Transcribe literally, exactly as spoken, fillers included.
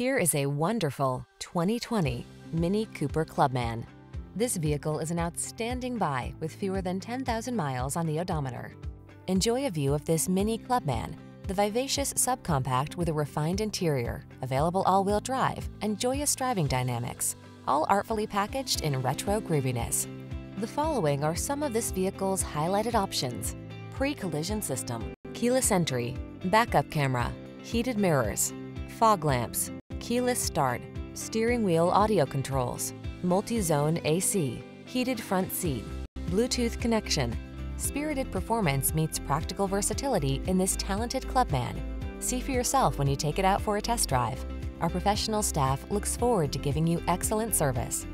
Here is a wonderful twenty twenty Mini Cooper Clubman. This vehicle is an outstanding buy with fewer than ten thousand miles on the odometer. Enjoy a view of this Mini Clubman, the vivacious subcompact with a refined interior, available all-wheel drive, and joyous driving dynamics, all artfully packaged in retro grooviness. The following are some of this vehicle's highlighted options: pre-collision system, keyless entry, backup camera, heated mirrors, fog lamps, keyless start, steering wheel audio controls, multi-zone A C, heated front seat, Bluetooth connection. Spirited performance meets practical versatility in this talented Clubman. See for yourself when you take it out for a test drive. Our professional staff looks forward to giving you excellent service.